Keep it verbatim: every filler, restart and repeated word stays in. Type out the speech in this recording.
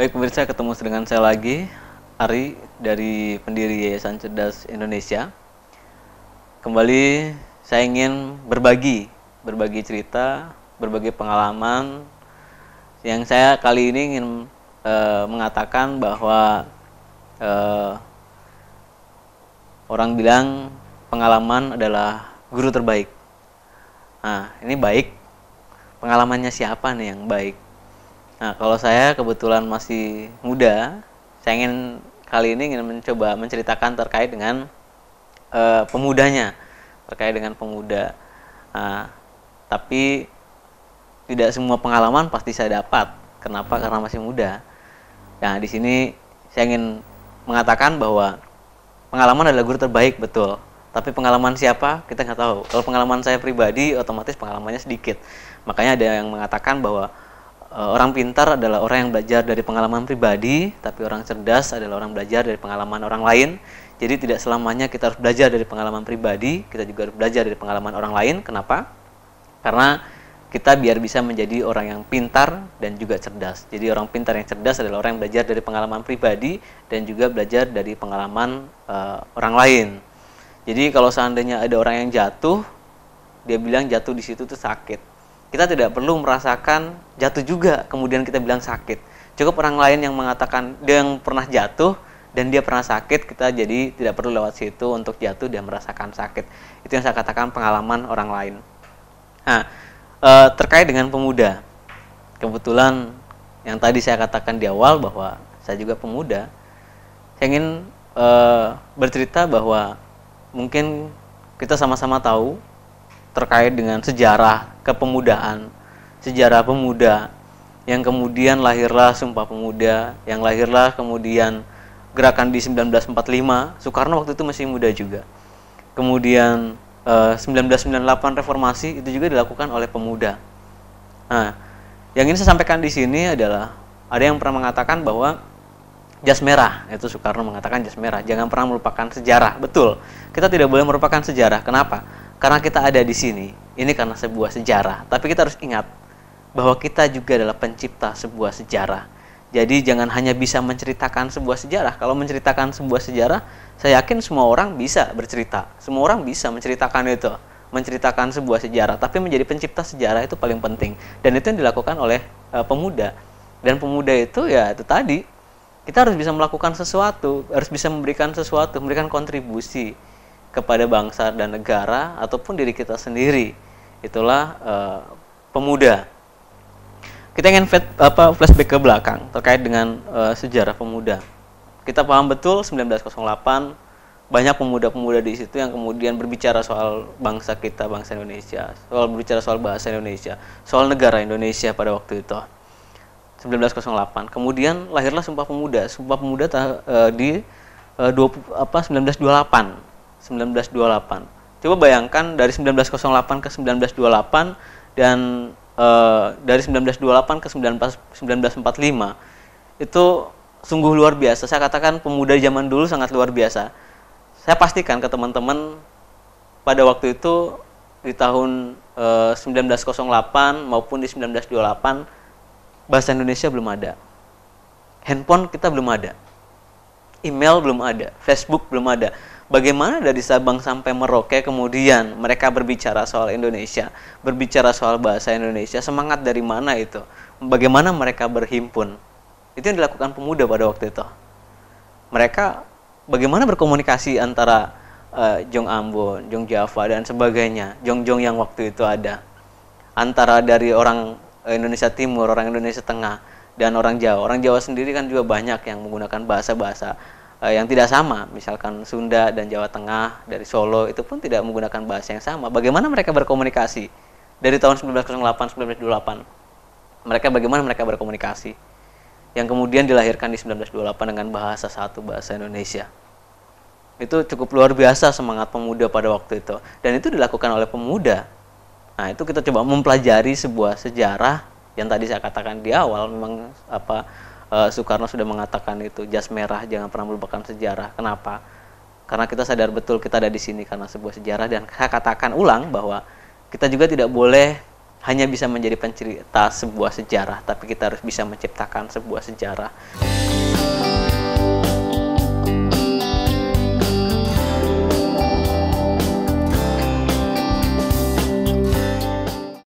Baik pemirsa, ketemu dengan saya lagi, Ari dari pendiri Yayasan Cerdas Indonesia. Kembali saya ingin berbagi, berbagi cerita, berbagi pengalaman. Yang saya kali ini ingin e, mengatakan bahwa e, orang bilang pengalaman adalah guru terbaik. Nah, ini baik. Pengalamannya siapa nih yang baik? Nah, kalau saya kebetulan masih muda, saya ingin kali ini ingin mencoba menceritakan terkait dengan e, pemudanya, terkait dengan pemuda. Nah, tapi tidak semua pengalaman pasti saya dapat. Kenapa? Karena masih muda. Nah, di sini saya ingin mengatakan bahwa pengalaman adalah guru terbaik, betul. Tapi pengalaman siapa kita nggak tahu. Kalau pengalaman saya pribadi, otomatis pengalamannya sedikit. Makanya ada yang mengatakan bahwa orang pintar adalah orang yang belajar dari pengalaman pribadi, tapi orang cerdas adalah orang belajar dari pengalaman orang lain. Jadi tidak selamanya kita harus belajar dari pengalaman pribadi, kita juga harus belajar dari pengalaman orang lain. Kenapa? Karena kita biar bisa menjadi orang yang pintar dan juga cerdas. Jadi orang pintar yang cerdas adalah orang yang belajar dari pengalaman pribadi dan juga belajar dari pengalaman uh, orang lain. Jadi kalau seandainya ada orang yang jatuh, dia bilang jatuh di situ tuh sakit. Kita tidak perlu merasakan jatuh juga, kemudian kita bilang sakit. Cukup orang lain yang mengatakan dia yang pernah jatuh dan dia pernah sakit, kita jadi tidak perlu lewat situ untuk jatuh dan merasakan sakit. Itu yang saya katakan pengalaman orang lain. Nah, e, terkait dengan pemuda, kebetulan yang tadi saya katakan di awal bahwa saya juga pemuda, saya ingin e, bercerita bahwa mungkin kita sama-sama tahu terkait dengan sejarah kepemudaan, sejarah pemuda, yang kemudian lahirlah Sumpah Pemuda, yang lahirlah kemudian gerakan di seribu sembilan ratus empat puluh lima. Soekarno waktu itu masih muda juga. Kemudian eh, seribu sembilan ratus sembilan puluh delapan reformasi itu juga dilakukan oleh pemuda. Nah, yang ingin saya sampaikan di sini adalah ada yang pernah mengatakan bahwa Jasmerah, itu Soekarno mengatakan Jasmerah, jangan pernah melupakan sejarah. Betul, kita tidak boleh merupakan sejarah. Kenapa? Karena kita ada di sini, ini karena sebuah sejarah. Tapi kita harus ingat bahwa kita juga adalah pencipta sebuah sejarah. Jadi jangan hanya bisa menceritakan sebuah sejarah. Kalau menceritakan sebuah sejarah, saya yakin semua orang bisa bercerita. Semua orang bisa menceritakan itu, menceritakan sebuah sejarah. Tapi menjadi pencipta sejarah itu paling penting. Dan itu yang dilakukan oleh uh, pemuda. Dan pemuda itu ya itu tadi, kita harus bisa melakukan sesuatu, harus bisa memberikan sesuatu, memberikan kontribusi kepada bangsa dan negara ataupun diri kita sendiri. Itulah uh, pemuda. Kita ingin flat, apa, flashback ke belakang terkait dengan uh, sejarah pemuda. Kita paham betul seribu sembilan ratus delapan banyak pemuda-pemuda di situ yang kemudian berbicara soal bangsa kita, bangsa Indonesia, soal berbicara soal bahasa Indonesia, soal negara Indonesia pada waktu itu. seribu sembilan ratus delapan. Kemudian lahirlah Sumpah Pemuda. Sumpah Pemuda uh, di uh, dua puluh, apa, seribu sembilan ratus dua puluh delapan. seribu sembilan ratus dua puluh delapan. Coba bayangkan dari seribu sembilan ratus delapan ke seribu sembilan ratus dua puluh delapan dan e, dari seribu sembilan ratus dua puluh delapan ke seribu sembilan ratus empat puluh lima itu sungguh luar biasa. Saya katakan pemuda zaman dulu sangat luar biasa. Saya pastikan ke teman-teman pada waktu itu di tahun e, seribu sembilan ratus delapan maupun di seribu sembilan ratus dua puluh delapan bahasa Indonesia belum ada. Handphone kita belum ada. Email belum ada, Facebook belum ada. Bagaimana dari Sabang sampai Merauke kemudian mereka berbicara soal Indonesia, berbicara soal bahasa Indonesia, semangat dari mana itu? Bagaimana mereka berhimpun? Itu yang dilakukan pemuda pada waktu itu. Mereka bagaimana berkomunikasi antara uh, Jong Ambon, Jong Java, dan sebagainya, Jong-Jong yang waktu itu ada. Antara dari orang Indonesia Timur, orang Indonesia Tengah, dan orang Jawa. Orang Jawa sendiri kan juga banyak yang menggunakan bahasa-bahasa yang tidak sama, misalkan Sunda dan Jawa Tengah, dari Solo, itu pun tidak menggunakan bahasa yang sama. Bagaimana mereka berkomunikasi? Dari tahun seribu sembilan ratus delapan, seribu sembilan ratus dua puluh delapan, mereka bagaimana mereka berkomunikasi? Yang kemudian dilahirkan di seribu sembilan ratus dua puluh delapan dengan bahasa satu, bahasa Indonesia. Itu cukup luar biasa semangat pemuda pada waktu itu. Dan itu dilakukan oleh pemuda. Nah, itu kita coba mempelajari sebuah sejarah yang tadi saya katakan di awal, memang apa, Uh, Soekarno sudah mengatakan itu, Jasmerah, jangan pernah melupakan sejarah. Kenapa? Karena kita sadar betul kita ada di sini karena sebuah sejarah. Dan saya katakan ulang bahwa kita juga tidak boleh hanya bisa menjadi pencerita sebuah sejarah, tapi kita harus bisa menciptakan sebuah sejarah.